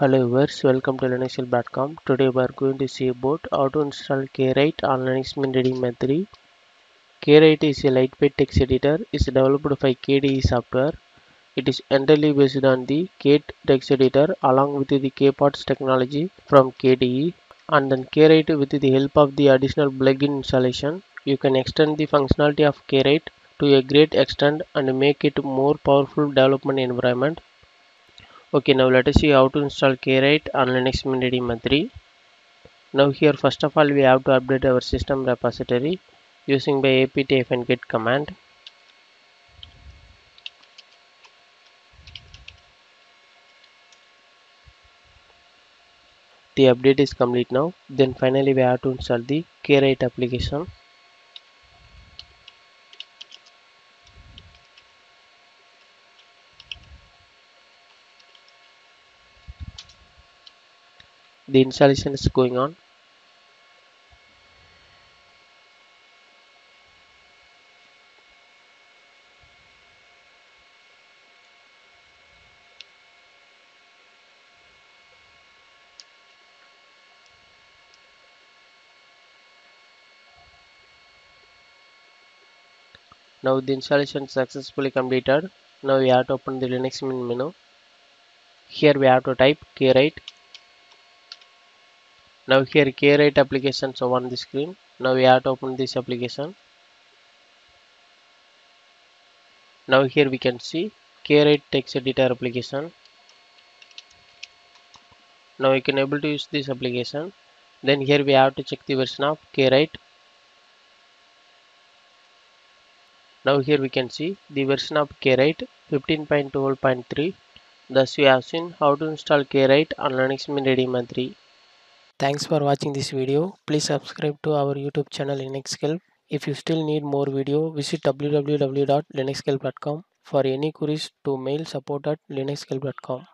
Hello viewers, welcome to Linuxhelp.com. Today we are going to see about how to install Kwrite on Linux Mint 18.3. Kwrite is a lightweight text editor. It's developed by KDE Software. It is entirely based on the Kate text editor along with the KParts technology from KDE, and then Kwrite with the help of the additional plugin installation. You can extend the functionality of Kwrite to a great extent and make it more powerful development environment. Okay, now let us see how to install Kwrite on Linux Mint 18.3. Now here first of all we have to update our system repository using by apt-get command. The update is complete now. Then finally we have to install the Kwrite application. The installation is going on. Now the installation successfully completed. Now we have to open the Linux Mint menu. Here we have to type Kwrite. Now here Kwrite application is on the screen. Now we have to open this application. Now here we can see Kwrite text editor application. Now you can able to use this application. Then here we have to check the version of Kwrite. Now here we can see the version of Kwrite 15.12.3. Thus we have seen how to install Kwrite on Linux Mint 18.3. Thanks for watching this video. Please subscribe to our YouTube channel Linuxhelp. If you still need more video, visit www.linuxhelp.com. For any queries to mail support@linuxhelp.com.